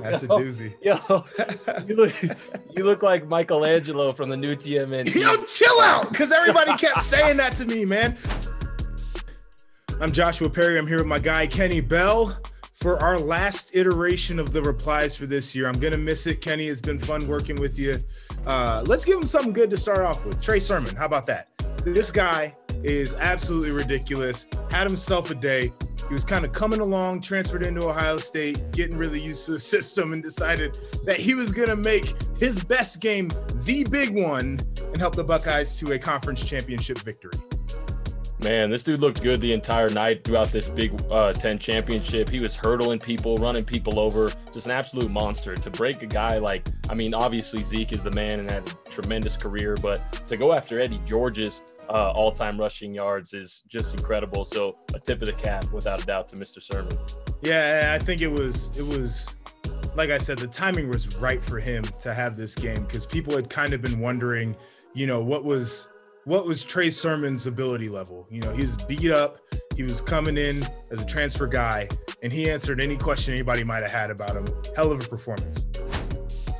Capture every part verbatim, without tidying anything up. That's yo, a doozy. Yo, you look, you look like Michelangelo from the new T M N T. Yo, chill out, because everybody kept saying that to me, man. I'm Joshua Perry. I'm here with my guy, Kenny Bell, for our last iteration of the replies for this year. I'm going to miss it. Kenny, it's been fun working with you. Uh, let's give him something good to start off with. Trey Sermon, how about that? This guy is absolutely ridiculous. Had himself a day. He was kind of coming along, transferred into Ohio State, getting really used to the system, and decided that he was going to make his best game the big one and help the Buckeyes to a conference championship victory. Man, this dude looked good the entire night throughout this Big uh, Ten championship. He was hurdling people, running people over, just an absolute monster. To break a guy like, I mean, obviously Zeke is the man and had a tremendous career, but to go after Eddie George's Uh, all-time rushing yards is just incredible. So a tip of the cap, without a doubt, to Mister Sermon. Yeah, I think it was, it was, like I said, the timing was right for him to have this game, because people had kind of been wondering, you know, what was, what was Trey Sermon's ability level? You know, he was beat up. He was coming in as a transfer guy, and he answered any question anybody might have had about him. Hell of a performance.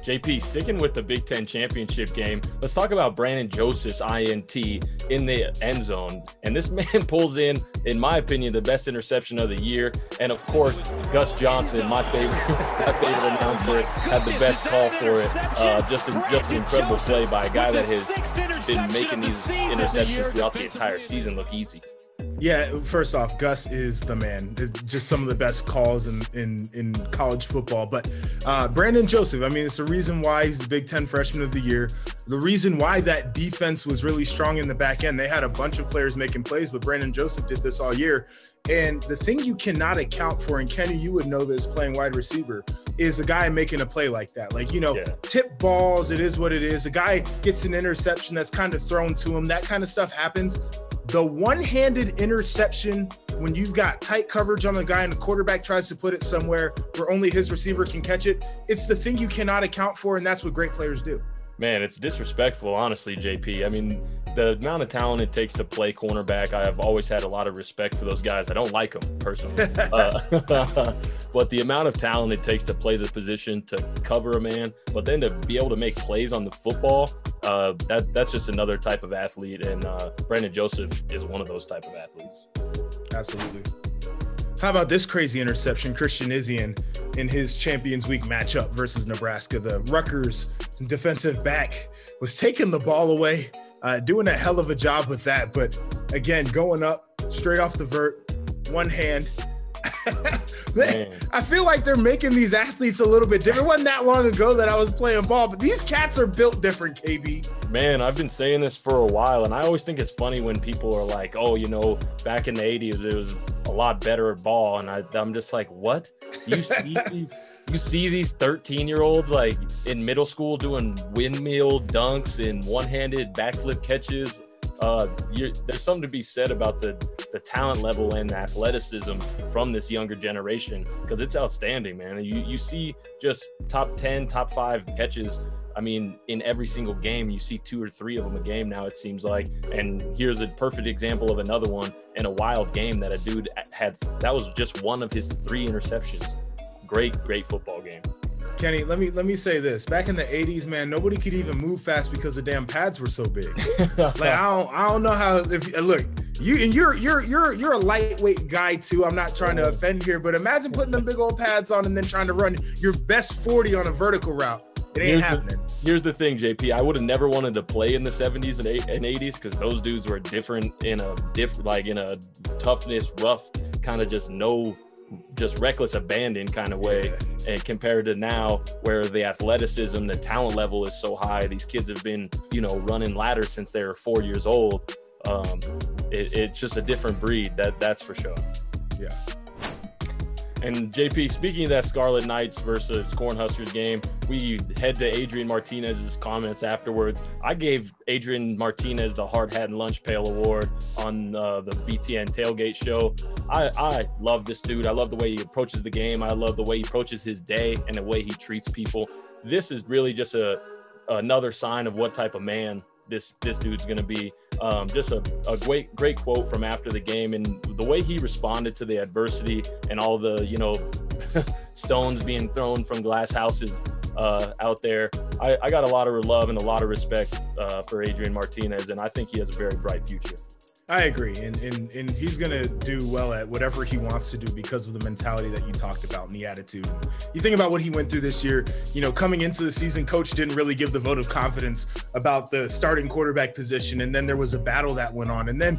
J P, sticking with the Big Ten championship game, let's talk about Brandon Joseph's I N T in the end zone. And this man pulls in, in my opinion, the best interception of the year. And, of course, Gus Johnson, my favorite, my favorite announcer, had the best call for it. Uh, just, a, just an incredible play by a guy that has been making these interceptions throughout the entire season look easy. Yeah, first off, Gus is the man. Just some of the best calls in in, in college football. But uh, Brandon Joseph, I mean, it's the reason why he's the Big Ten Freshman of the Year. The reason why that defense was really strong in the back end. They had a bunch of players making plays, but Brandon Joseph did this all year. And the thing you cannot account for, and Kenny, you would know this playing wide receiver, is a guy making a play like that. Like, you know, yeah. Tip balls, it is what it is. A guy gets an interception that's kind of thrown to him. That kind of stuff happens. The one-handed interception, when you've got tight coverage on the guy and the quarterback tries to put it somewhere where only his receiver can catch it, it's the thing you cannot account for, and that's what great players do. Man, it's disrespectful, honestly, J P. I mean, the amount of talent it takes to play cornerback, I have always had a lot of respect for those guys. I don't like them, personally. uh, but the amount of talent it takes to play the position, to cover a man, but then to be able to make plays on the football, uh, that that's just another type of athlete. And uh, Brandon Joseph is one of those type of athletes. Absolutely. How about this crazy interception, Christian Isian in his Champions Week matchup versus Nebraska? The Rutgers defensive back was taking the ball away, uh, doing a hell of a job with that. But again, going up straight off the vert, one hand. they, I feel like they're making these athletes a little bit different. It wasn't that long ago that I was playing ball, but these cats are built different, K B. Man, I've been saying this for a while, and I always think it's funny when people are like, oh, you know, back in the eighties, it was a lot better at ball. And I, I'm just like, what? You see these, you see these thirteen-year-olds like in middle school doing windmill dunks and one-handed backflip catches. Uh, you're, there's something to be said about the, the talent level and the athleticism from this younger generation, because it's outstanding, man. You, you see just top ten, top five catches. I mean, in every single game, you see two or three of them a game now, it seems like. And here's a perfect example of another one in a wild game that a dude had. That was just one of his three interceptions. Great, great football game. Kenny, let me let me say this. Back in the eighties, man, nobody could even move fast because the damn pads were so big. Like, I don't I don't know how. If look, you and you're you're you're you're a lightweight guy too. I'm not trying to offend here, but imagine putting them big old pads on and then trying to run your best forty on a vertical route. It ain't here's happening. The, here's the thing, J P. I would have never wanted to play in the seventies and eighties because those dudes were different in a different, like in a toughness, rough, kind of just no. just reckless abandon kind of way, and compared to now where the athleticism, the talent level is so high. These kids have been, you know, running ladders since they were four years old. Um, it, it's just a different breed, that that's for sure. Yeah. And J P, speaking of that Scarlet Knights versus Cornhuskers game, we head to Adrian Martinez's comments afterwards. I gave Adrian Martinez the Hard Hat and Lunch Pail Award on uh, the B T N Tailgate Show. I, I love this dude. I love the way he approaches the game. I love the way he approaches his day and the way he treats people. This is really just a another sign of what type of man this this dude's gonna be. Um just a, a great great quote from after the game, and the way he responded to the adversity and all the, you know, stones being thrown from glass houses uh, out there. I, I got a lot of love and a lot of respect uh, for Adrian Martinez, and I think he has a very bright future. I agree, and, and, and he's going to do well at whatever he wants to do because of the mentality that you talked about and the attitude. You think about what he went through this year, you know, coming into the season, coach didn't really give the vote of confidence about the starting quarterback position, and then there was a battle that went on, and then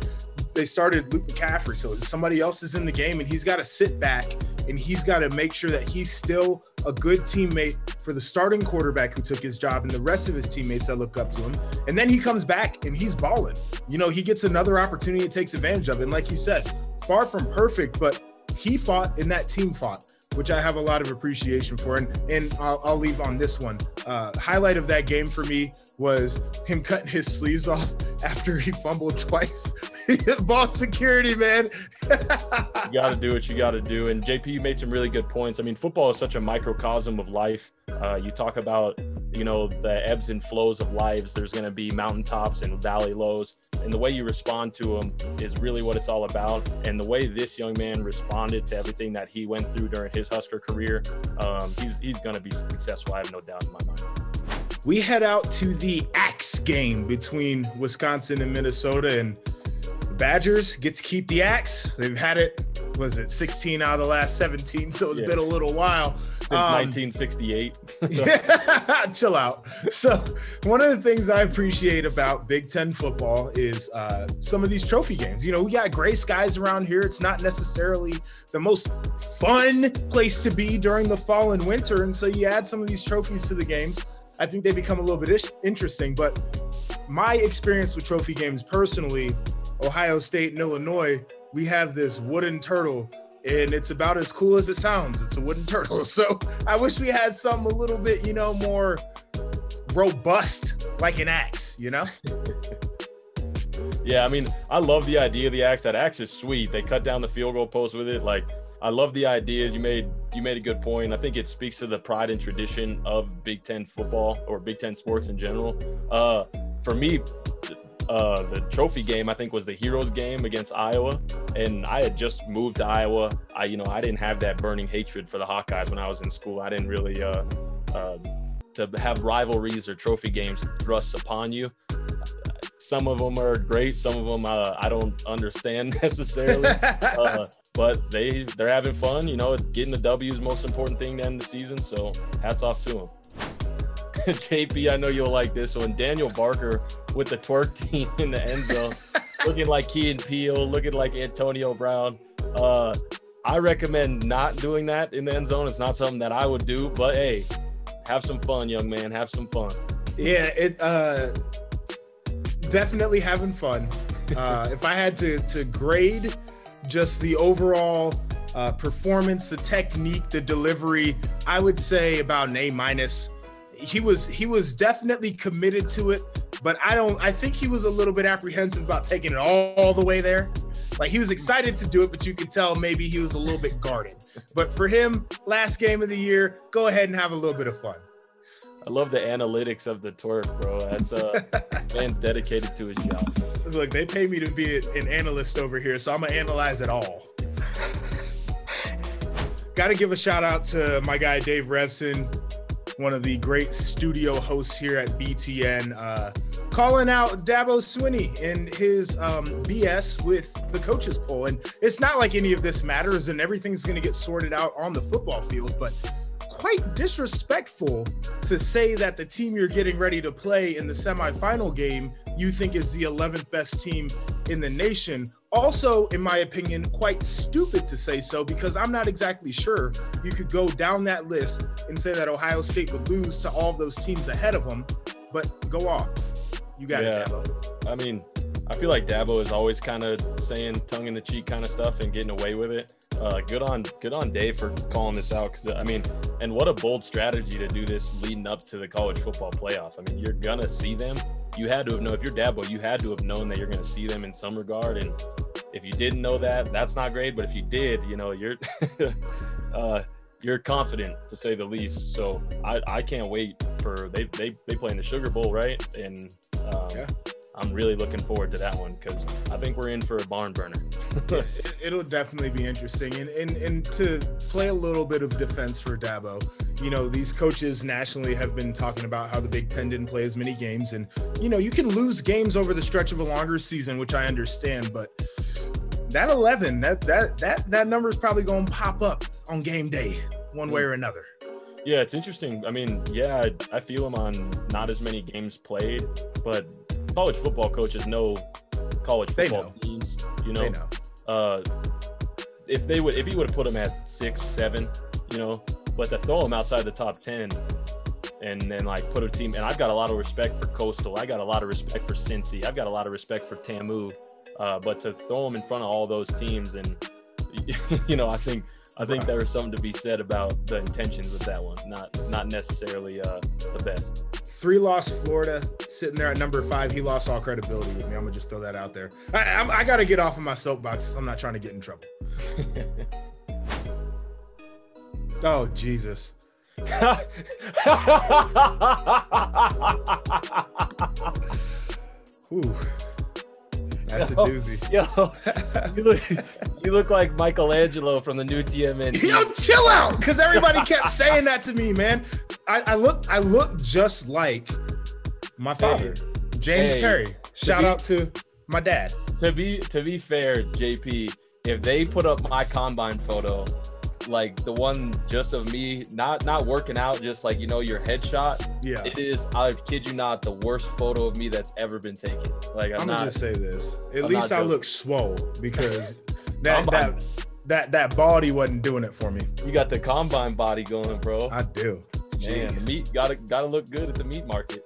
they started Luke McCaffrey, so somebody else is in the game, and he's got to sit back, and he's got to make sure that he's still a good teammate for the starting quarterback who took his job and the rest of his teammates that look up to him. And then he comes back and he's balling. You know, he gets another opportunity and takes advantage of it. And like he said, far from perfect, but he fought and that team fought, which I have a lot of appreciation for. And, and I'll, I'll leave on this one. Uh, highlight of that game for me was him cutting his sleeves off after he fumbled twice. Ball security, man. You got to do what you got to do. And J P, you made some really good points. I mean, football is such a microcosm of life. Uh, you talk about, you know, the ebbs and flows of lives. There's going to be mountaintops and valley lows. And the way you respond to them is really what it's all about. And the way this young man responded to everything that he went through during his Husker career, um, he's, he's going to be successful. I have no doubt in my mind. We head out to the Axe game between Wisconsin and Minnesota, and Badgers get to keep the axe. They've had it, was it sixteen out of the last seventeen, so it's yes. been a little while. Since um, nineteen sixty-eight. Yeah, chill out. So one of the things I appreciate about Big Ten football is uh, some of these trophy games. You know, we got gray skies around here. It's not necessarily the most fun place to be during the fall and winter, and so you add some of these trophies to the games. I think they become a little bit interesting, but my experience with trophy games personally, Ohio State and Illinois, we have this wooden turtle, and it's about as cool as it sounds. It's a wooden turtle. So I wish we had something a little bit, you know, more robust, like an axe, you know? Yeah, I mean, I love the idea of the axe. That axe is sweet. They cut down the field goal post with it. Like, I love the ideas. You made you made a good point. I think it speaks to the pride and tradition of Big Ten football or Big Ten sports in general. Uh, for me, Uh, the trophy game, I think, was the Heroes game against Iowa, and I had just moved to Iowa. I, you know, I didn't have that burning hatred for the Hawkeyes when I was in school. I didn't really uh, uh, to have rivalries or trophy games thrust upon you. Some of them are great. Some of them uh, I don't understand necessarily, uh, but they they're having fun. You know, getting the W is the most important thing to end the season. So hats off to them. J P, I know you'll like this one. Daniel Barker with the twerk team in the end zone, looking like Key and Peele, looking like Antonio Brown. Uh, I recommend not doing that in the end zone. It's not something that I would do, but hey, have some fun, young man. Have some fun. Yeah, it uh, definitely having fun. Uh, if I had to, to grade just the overall uh, performance, the technique, the delivery, I would say about an A minus. He was he was definitely committed to it, but I don't I think he was a little bit apprehensive about taking it all, all the way there. Like, he was excited to do it, but you could tell maybe he was a little bit guarded. But for him, last game of the year, go ahead and have a little bit of fun. I love the analytics of the twerk, bro. That's uh man's dedicated to his job. Look, they pay me to be an analyst over here, so I'm gonna analyze it all. Gotta give a shout out to my guy Dave Revson, one of the great studio hosts here at B T N, uh, calling out Dabo Swinney and his um, B S with the coaches poll. And it's not like any of this matters and everything's going to get sorted out on the football field, but quite disrespectful to say that the team you're getting ready to play in the semifinal game you think is the eleventh best team in the nation. Also, in my opinion, quite stupid to say so, because I'm not exactly sure you could go down that list and say that Ohio State would lose to all those teams ahead of them, but go off. You got yeah. it, Dabo. I mean, I feel like Dabo is always kind of saying tongue-in-the-cheek kind of stuff and getting away with it. Uh, good on good on Dave for calling this out, because, I mean, and what a bold strategy to do this leading up to the college football playoff. I mean, you're going to see them. You had to have known, if you're Dabo, you had to have known that you're going to see them in some regard. And if you didn't know that, that's not great. But if you did, you know, you're uh, you're confident, to say the least. So I, I can't wait for they, – they, they play in the Sugar Bowl, right? And um, yeah. I'm really looking forward to that one because I think we're in for a barn burner. It'll definitely be interesting. And, and, and to play a little bit of defense for Dabo, you know, these coaches nationally have been talking about how the Big Ten didn't play as many games. And, you know, you can lose games over the stretch of a longer season, which I understand, but that eleven, that that that that number is probably going to pop up on game day one way or another. Yeah, it's interesting. I mean, yeah, I, I feel him on not as many games played, but college football coaches know college football teams. You know, they know. Uh, if they would, if he would have put him at six, seven, you know, but to throw him outside the top ten, and then like put a team. And I've got a lot of respect for Coastal. I got a lot of respect for Cincy. I've got a lot of respect for Tamu. Uh, but to throw him in front of all those teams, and you know, I think I think there was something to be said about the intentions of that one, not not necessarily uh, the best. Three loss Florida sitting there at number five. He lost all credibility with me. I'm gonna just throw that out there. I, I, I got to get off of my soapbox. I'm not trying to get in trouble. Oh Jesus. Ooh. That's a doozy. Yo, you look, you look like Michelangelo from the new T M N T. Yo, chill out, because everybody kept saying that to me, man. I, I look, I look just like my father, hey, James hey, Perry. Shout be, out to my dad. To be, to be fair, J P, if they put up my combine photo, like the one just of me, not not working out, just like, you know, your headshot. Yeah, it is. I kid you not, the worst photo of me that's ever been taken. Like, I'm, I'm not, gonna just say this. At I'm least I joking. Look swole because that that that that body wasn't doing it for me. You got the combine body going, bro. I do. Jeez. Man, the meat gotta gotta look good at the meat market.